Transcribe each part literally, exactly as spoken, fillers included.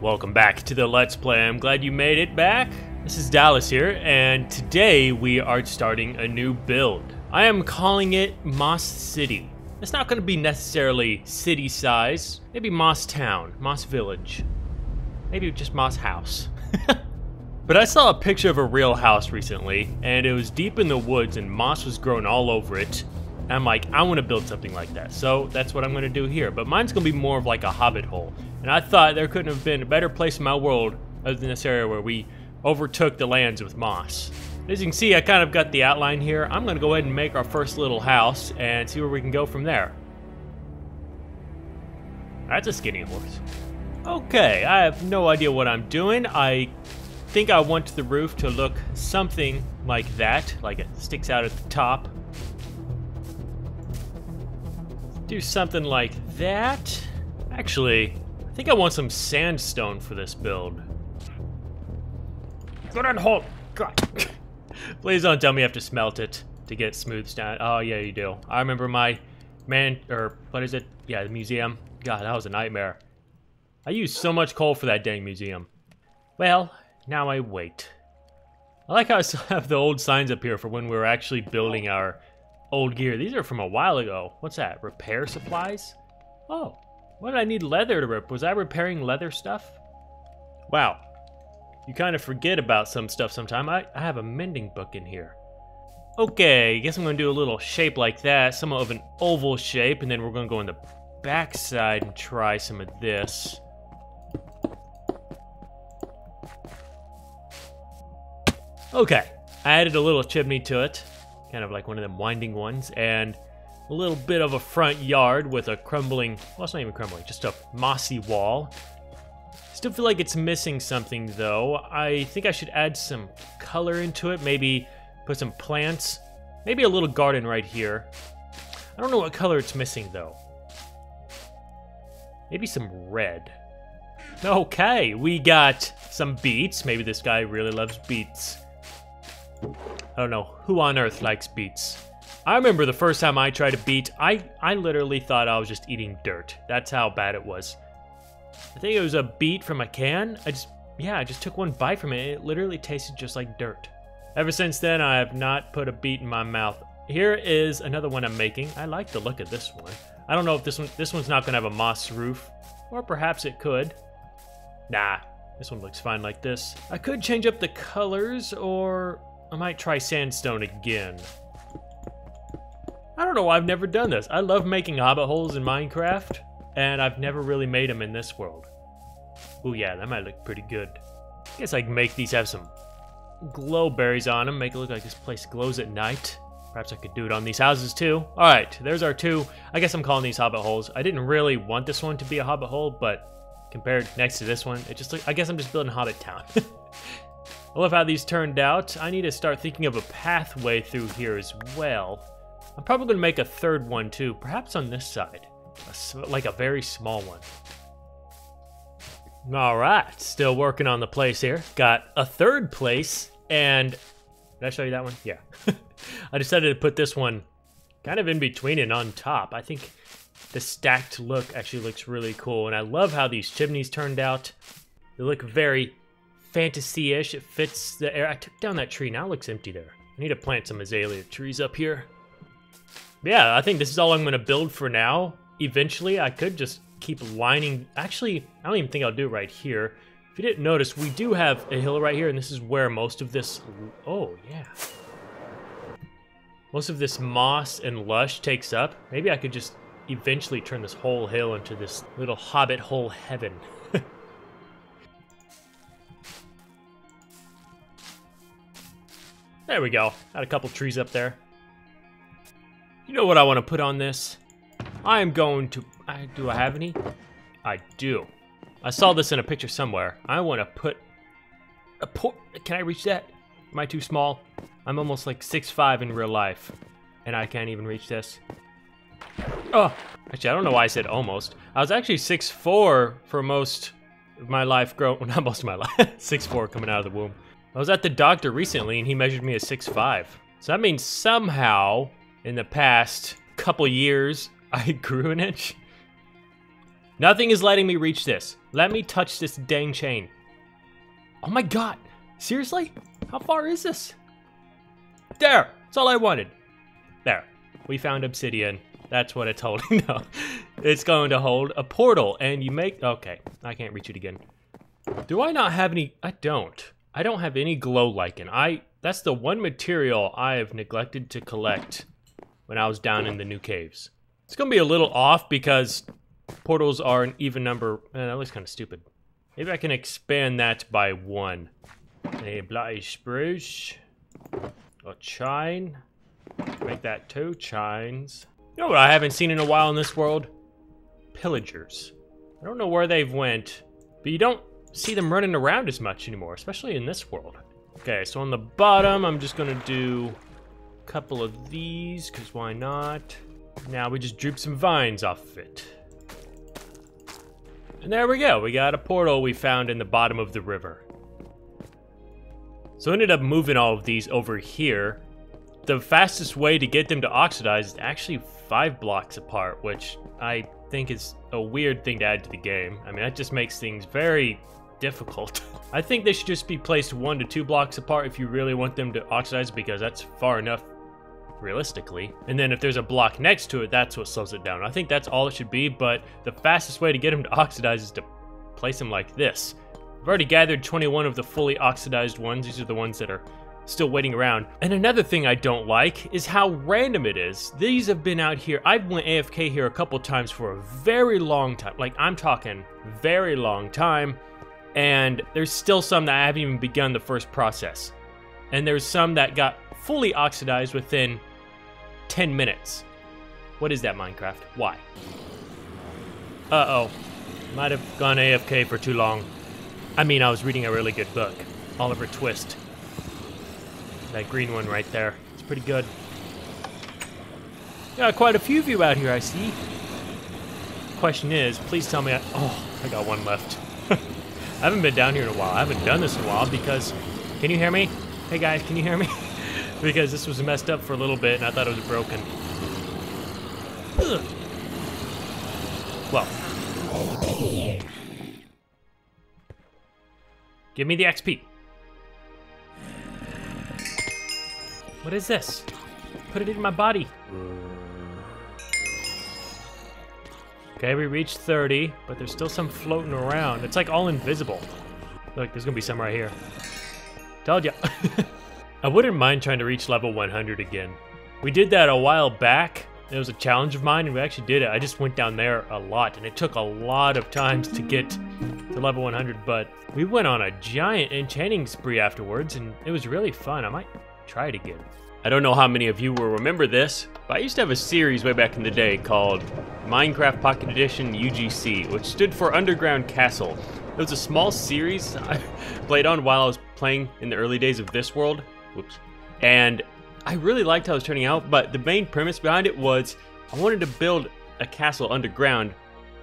Welcome back to the Let's Play. I'm glad you made it back. This is Dallas here, and today we are starting a new build. I am calling it Moss City. It's not going to be necessarily city size. Maybe Moss Town, Moss Village, maybe just Moss House. But I saw a picture of a real house recently, and it was deep in the woods and moss was growing all over it. And I'm like, I want to build something like that. So that's what I'm going to do here. But mine's going to be more of like a hobbit hole. And I thought there couldn't have been a better place in my world other than this area where we overtook the lands with moss. As you can see, I kind of got the outline here. I'm going to go ahead and make our first little house and see where we can go from there. That's a skinny horse. Okay, I have no idea what I'm doing. I think I want the roof to look something like that, like it sticks out at the top. Do something like that. Actually, I think I want some sandstone for this build. Good and hold. God. Please don't tell me you have to smelt it to get smooth stone. Oh yeah, you do. I remember my man, or what is it? Yeah, the museum. God, that was a nightmare. I used so much coal for that dang museum. Well, now I wait. I like how I still have the old signs up here for when we were actually building our old gear. These are from a while ago. What's that? Repair supplies? Oh, what did I need leather to rip? Was I repairing leather stuff? Wow. You kind of forget about some stuff sometime. I, I have a mending book in here. Okay, I guess I'm going to do a little shape like that. Somewhat of an oval shape. And then we're going to go on the back side and try some of this. Okay, I added a little chimney to it. Kind of like one of them winding ones, and a little bit of a front yard with a crumbling, well, it's not even crumbling, just a mossy wall. Still feel like it's missing something though. I think I should add some color into it, maybe put some plants, maybe a little garden right here. I don't know what color it's missing though. Maybe some red. Okay, we got some beets. Maybe this guy really loves beets. I don't know who on earth likes beets. I remember the first time I tried a beet, I, I literally thought I was just eating dirt. That's how bad it was. I think it was a beet from a can. I just, yeah, I just took one bite from it. It literally tasted just like dirt. Ever since then, I have not put a beet in my mouth. Here is another one I'm making. I like the look of this one. I don't know if this one, this one's not gonna have a moss roof, or perhaps it could. Nah, this one looks fine like this. I could change up the colors, or I might try sandstone again. I don't know why I've never done this. I love making hobbit holes in Minecraft, and I've never really made them in this world. Oh yeah, that might look pretty good. I guess I can make these have some glow berries on them, make it look like this place glows at night. Perhaps I could do it on these houses too. All right, there's our two. I guess I'm calling these hobbit holes. I didn't really want this one to be a hobbit hole, but compared next to this one, it just, I guess I'm just building Hobbit Town. I love how these turned out. I need to start thinking of a pathway through here as well. I'm probably going to make a third one too, perhaps on this side. A, like a very small one. Alright, still working on the place here. Got a third place, and did I show you that one? Yeah. I decided to put this one kind of in between and on top. I think the stacked look actually looks really cool, and I love how these chimneys turned out. They look very fantasy-ish. It fits the air. I took down that tree. Now it looks empty there. I need to plant some azalea trees up here. Yeah, I think this is all I'm going to build for now. Eventually, I could just keep lining. Actually, I don't even think I'll do it right here. If you didn't notice, we do have a hill right here, and this is where most of this... Oh, yeah. Most of this moss and lush takes up. Maybe I could just eventually turn this whole hill into this little hobbit hole heaven. There we go. Got a couple trees up there. You know what I want to put on this? I am going to... I, do I have any? I do. I saw this in a picture somewhere. I want to put... a por Can I reach that? Am I too small? I'm almost like six five in real life. And I can't even reach this. Oh! Actually, I don't know why I said almost. I was actually six four for most of my life growing... Well, not most of my life. six four coming out of the womb. I was at the doctor recently and he measured me as six five. So that means somehow in the past couple years I grew an inch. Nothing is letting me reach this. Let me touch this dang chain. Oh my god. Seriously? How far is this? There. That's all I wanted. There. We found obsidian. That's what it's holding. No. It's going to hold a portal and you make... Okay. I can't reach it again. Do I not have any... I don't. I don't have any glow lichen. I... That's the one material I have neglected to collect when I was down in the new caves. It's going to be a little off because... portals are an even number. Eh, that looks kind of stupid. Maybe I can expand that by one. A blighty spruce. A chine. Make that two chines. You know what I haven't seen in a while in this world? Pillagers. I don't know where they've went, but you don't see them running around as much anymore, especially in this world. Okay, so on the bottom, I'm just going to do a couple of these, because why not? Now we just droop some vines off of it. And there we go, we got a portal we found in the bottom of the river. So I ended up moving all of these over here. The fastest way to get them to oxidize is actually five blocks apart, which I think is a weird thing to add to the game. I mean, that just makes things very difficult. I think they should just be placed one to two blocks apart if you really want them to oxidize, because that's far enough realistically. And then if there's a block next to it, that's what slows it down. I think that's all it should be, but the fastest way to get them to oxidize is to place them like this. I've already gathered twenty-one of the fully oxidized ones. These are the ones that are still waiting around. And another thing I don't like is how random it is. These have been out here. I've went A F K here a couple times for a very long time. Like, I'm talking very long time. And there's still some that I haven't even begun the first process. And there's some that got fully oxidized within ten minutes. What is that, Minecraft? Why? Uh-oh. Might have gone A F K for too long. I mean, I was reading a really good book. Oliver Twist. That green one right there. It's pretty good. Yeah, quite a few of you out here, I see. Question is, please tell me I... Oh, I got one left. I haven't been down here in a while. I haven't done this in a while because... Can you hear me? Hey guys, can you hear me? Because this was messed up for a little bit and I thought it was broken. Ugh. Well. Give me the X P. What is this? Put it in my body. Okay, we reached thirty, but there's still some floating around. It's like all invisible. Look, there's gonna be some right here. Told ya. I wouldn't mind trying to reach level one hundred again. We did that a while back. It was a challenge of mine and we actually did it. I just went down there a lot and it took a lot of times to get to level one hundred, but we went on a giant enchanting spree afterwards and it was really fun. I might try it again. I don't know how many of you will remember this, but I used to have a series way back in the day called Minecraft Pocket Edition U G C, which stood for Underground Castle. It was a small series I played on while I was playing in the early days of this world. Whoops. And I really liked how it was turning out, but the main premise behind it was I wanted to build a castle underground,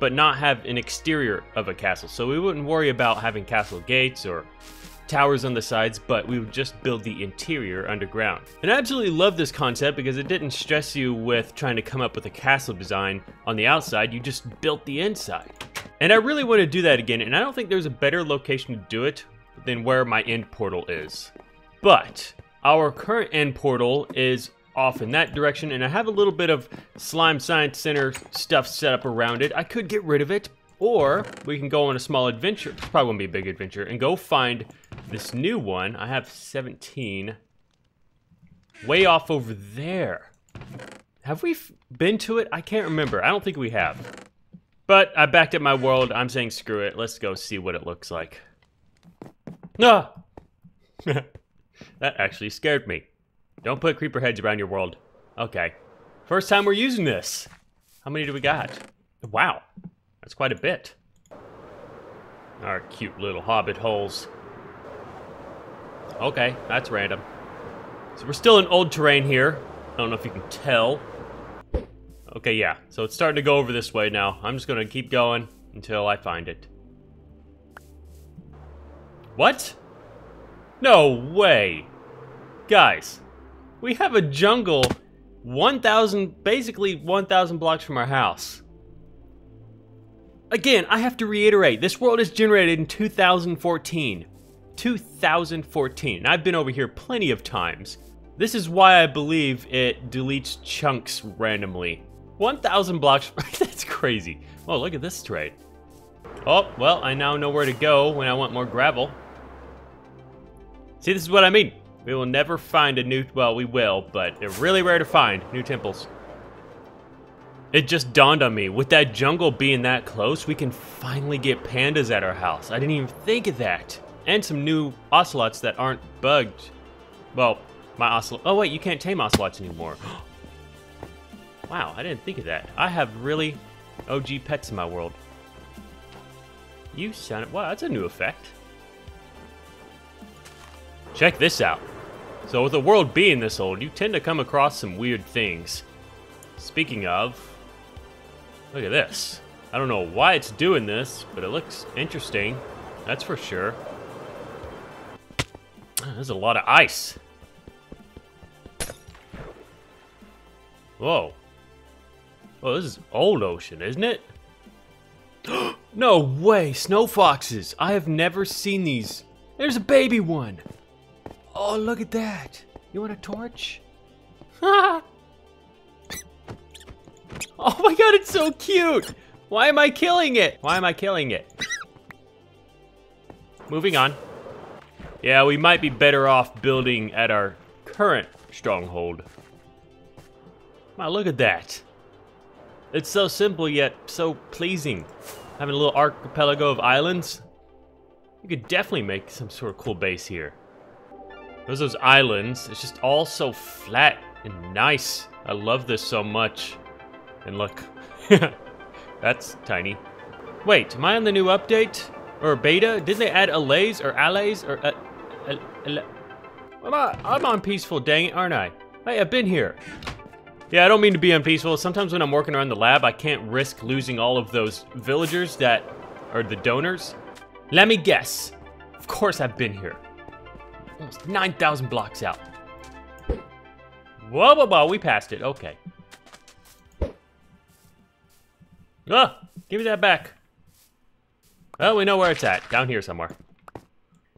but not have an exterior of a castle. So we wouldn't worry about having castle gates or towers on the sides, but we would just build the interior underground. And I absolutely love this concept because it didn't stress you with trying to come up with a castle design on the outside. You just built the inside. And I really want to do that again, and I don't think there's a better location to do it than where my end portal is. But our current end portal is off in that direction, and I have a little bit of Slime Science Center stuff set up around it. I could get rid of it, or we can go on a small adventure. It's probably won't be a big adventure, and go find this new one. I have seventeen. Way off over there. Have we been to it? I can't remember. I don't think we have. But I backed up my world. I'm saying screw it. Let's go see what it looks like. No. Ah! That actually scared me. Don't put creeper heads around your world. Okay. First time we're using this. How many do we got? Wow. That's quite a bit. Our cute little hobbit holes. Okay, that's random. So we're still in old terrain here. I don't know if you can tell. Okay, yeah. So it's starting to go over this way now. I'm just gonna keep going until I find it. What? No way. Guys, we have a jungle one thousand, basically one thousand blocks from our house. Again, I have to reiterate, this world is generated in two thousand fourteen. two thousand fourteen, and I've been over here plenty of times. This is why I believe it deletes chunks randomly. one thousand blocks, that's crazy. Oh, look at this trade. Oh, well, I now know where to go when I want more gravel. See, this is what I mean. We will never find a new, well, we will, but they're really rare to find, new temples. It just dawned on me, with that jungle being that close, we can finally get pandas at our house. I didn't even think of that. And some new ocelots that aren't bugged. Well, my ocelot, oh wait, you can't tame ocelots anymore. Wow, I didn't think of that. I have really O G pets in my world. You sound, wow, that's a new effect. Check this out. So with the world being this old, you tend to come across some weird things. Speaking of, look at this. I don't know why it's doing this, but it looks interesting, that's for sure. There's a lot of ice. Whoa. Oh, this is old ocean, isn't it? No way, snow foxes. I have never seen these. There's a baby one. Oh, look at that. You want a torch? Oh my god, it's so cute. Why am I killing it? Why am I killing it? Moving on. Yeah, we might be better off building at our current stronghold. Wow, look at that. It's so simple yet so pleasing. Having a little archipelago of islands. You could definitely make some sort of cool base here. There's those islands. It's just all so flat and nice. I love this so much. And look. That's tiny. Wait, am I on the new update? Or beta? Didn't they add allays or allays or... Uh, uh, uh, I'm, on, I'm on peaceful, dang it, aren't I? Hey, I've been here. Yeah, I don't mean to be unpeaceful. Sometimes when I'm working around the lab, I can't risk losing all of those villagers that are the donors. Let me guess. Of course I've been here. Almost nine thousand blocks out. Whoa, whoa, whoa, we passed it, okay. Ah, give me that back. Well, we know where it's at, down here somewhere.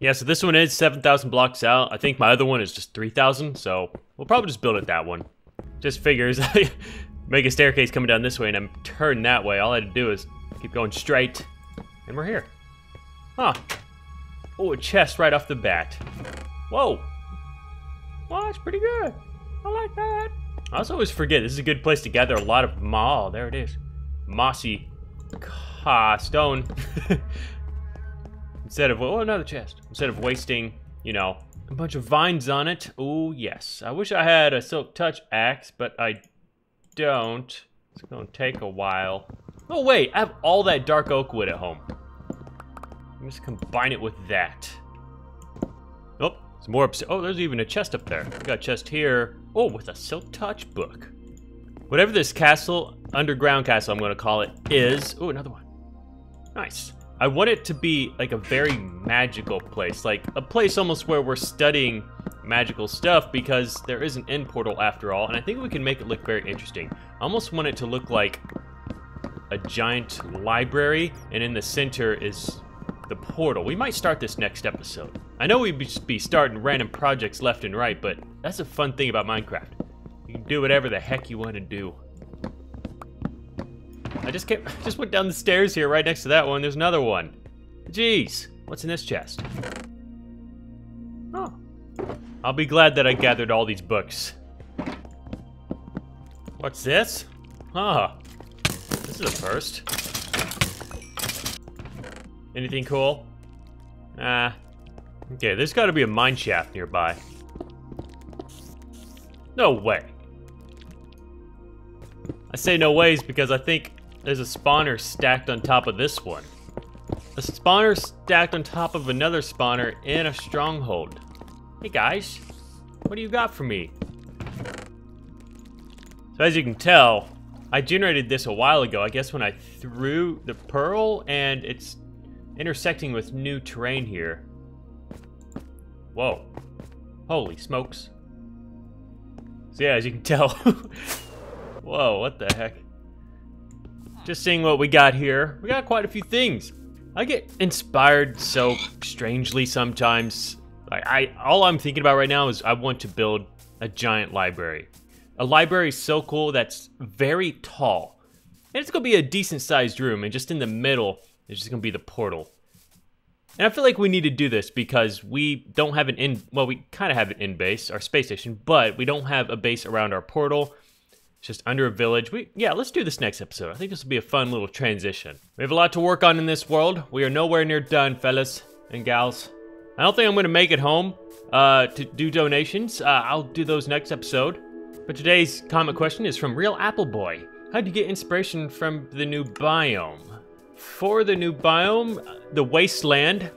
Yeah, so this one is seven thousand blocks out. I think my other one is just three thousand, so we'll probably just build it that one. Just figures, make a staircase coming down this way and I'm turned that way. All I had to do is keep going straight, and we're here. Huh. Oh, a chest right off the bat. Whoa. Well, that's pretty good. I like that. I also always forget, this is a good place to gather a lot of ma. Oh, there it is. Mossy. Ah, stone. Instead of, oh, another chest. Instead of wasting, you know, a bunch of vines on it. Oh, yes. I wish I had a silk touch axe, but I don't. It's gonna take a while. Oh, wait, I have all that dark oak wood at home. I'm just combine it with that. Oh, it's more obs- oh, there's even a chest up there. We got a chest here. Oh, with a silk touch book. Whatever this castle, underground castle, I'm gonna call it, is, oh, another one. Nice. I want it to be like a very magical place, like a place almost where we're studying magical stuff because there is an end portal after all, and I think we can make it look very interesting. I almost want it to look like a giant library, and in the center is the portal. We might start this next episode. I know we'd be starting random projects left and right, but that's a fun thing about Minecraft. You can do whatever the heck you want to do. I just came, I just went down the stairs here right next to that one. There's another one. Jeez, what's in this chest? Oh. I'll be glad that I gathered all these books. What's this? Huh. This is a first. Anything cool? Ah. Uh, okay, there's gotta be a mine shaft nearby. No way. I say no ways because I think there's a spawner stacked on top of this one. A spawner stacked on top of another spawner in a stronghold. Hey guys, what do you got for me? So as you can tell, I generated this a while ago, I guess when I threw the pearl, and it's intersecting with new terrain here. Whoa. Holy smokes. So yeah, as you can tell. Whoa, what the heck? Just seeing what we got here. We got quite a few things. I get inspired so strangely sometimes. Like I, all I'm thinking about right now is I want to build a giant library. A library is so cool that's very tall. And it's gonna be a decent sized room, and just in the middle is just gonna be the portal. And I feel like we need to do this because we don't have an in, well, we kind of have an in base, our space station, but we don't have a base around our portal. It's just under a village. We, yeah, let's do this next episode. I think this will be a fun little transition. We have a lot to work on in this world. We are nowhere near done, fellas and gals. I don't think I'm gonna make it home uh, to do donations. Uh, I'll do those next episode. But today's comment question is from Real Apple Boy. How'd you get inspiration from the new biome? For the new biome, the Wasteland,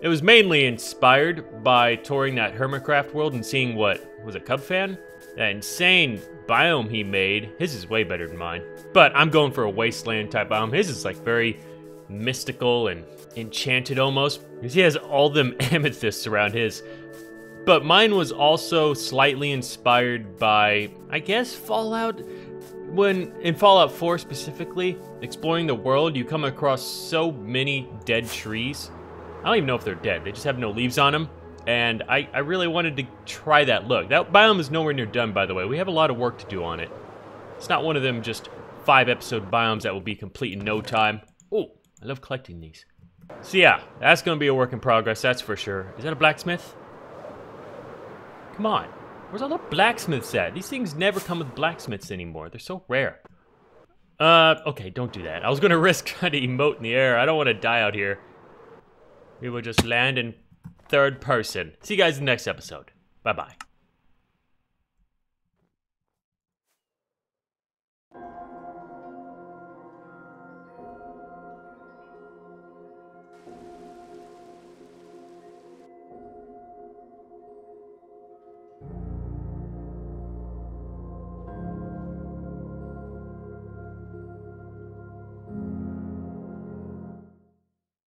it was mainly inspired by touring that Hermitcraft world and seeing what, was it Cubfan? That insane biome he made. His is way better than mine. But I'm going for a Wasteland type biome. His is like very mystical and enchanted almost, because he has all them amethysts around his. But mine was also slightly inspired by, I guess, Fallout. When in Fallout four specifically, exploring the world, you come across so many dead trees. I don't even know if they're dead. They just have no leaves on them. And I, I really wanted to try that look. That biome is nowhere near done, by the way. We have a lot of work to do on it. It's not one of them just five episode biomes that will be complete in no time. Oh, I love collecting these. So yeah, that's gonna be a work in progress, that's for sure. Is that a blacksmith? Come on, where's all the blacksmiths at? These things never come with blacksmiths anymore. They're so rare. Uh, okay, don't do that. I was gonna risk trying to emote in the air. I don't wanna die out here. We will just land in third person. See you guys in the next episode. Bye-bye.